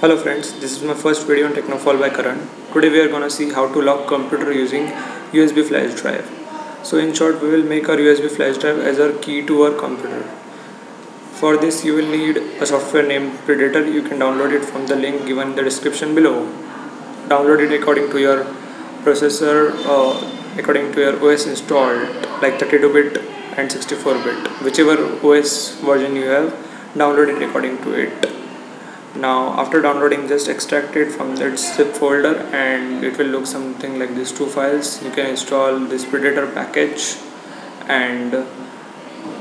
Hello friends, this is my first video on TechnoFall by Karan. Today we are gonna see how to lock computer using USB flash drive. So in short, we will make our USB flash drive as our key to our computer. For this you will need a software named Predator. You can download it from the link given in the description below. Download it according to your processor, according to your OS installed, like 32-bit and 64-bit, whichever OS version you have. Download it according to it. Now after downloading, just extract it from that zip folder and it will look something like these two files. You can install this Predator package, and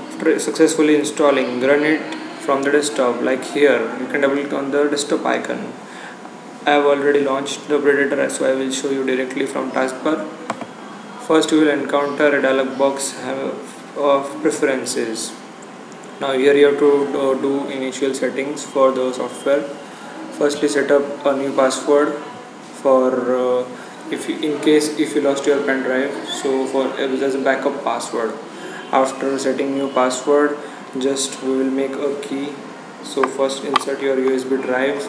after successfully installing, run it from the desktop. Like here, you can double click on the desktop icon. I have already launched the Predator, so I will show you directly from taskbar. First you will encounter a dialog box of preferences. Now here you have to do initial settings for the software. Firstly, set up a new password for in case you lost your pen drive, so for as a backup password. After setting new password, just we will make a key. So first insert your USB drive.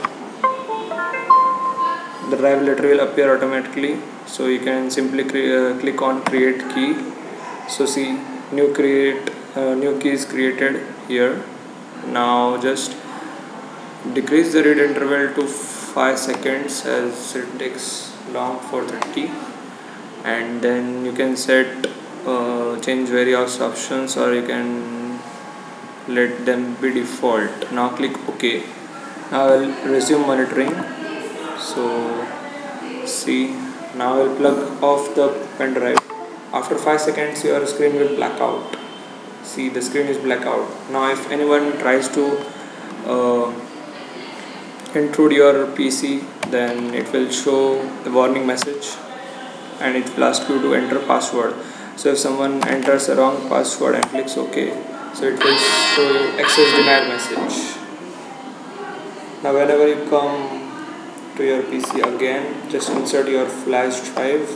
The drive letter will appear automatically, so you can simply click on create key. So see, new key is created here. Now just decrease the read interval to 5 seconds as it takes long for the key, and then you can set change various options, or you can let them be default. Now click OK. Now I will resume monitoring. So see, now I will plug off the pen drive. After 5 seconds your screen will black out. See, the screen is black out. Now if anyone tries to intrude your PC, then it will show the warning message and it will ask you to enter password. So if someone enters a wrong password and clicks OK, so it will show you access denied message. Now whenever you come to your PC again, just insert your flash drive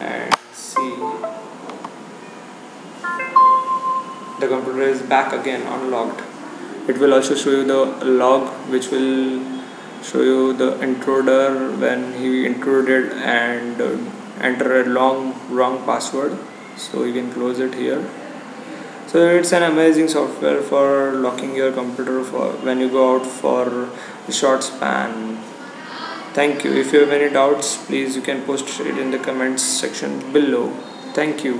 and see, the computer is back again unlocked. It will also show you the log, which will show you the intruder when he intruded and entered a wrong password. So you can close it here. So it's an amazing software for locking your computer for when you go out for a short span. Thank you. If you have any doubts, please you can post it in the comments section below. Thank you.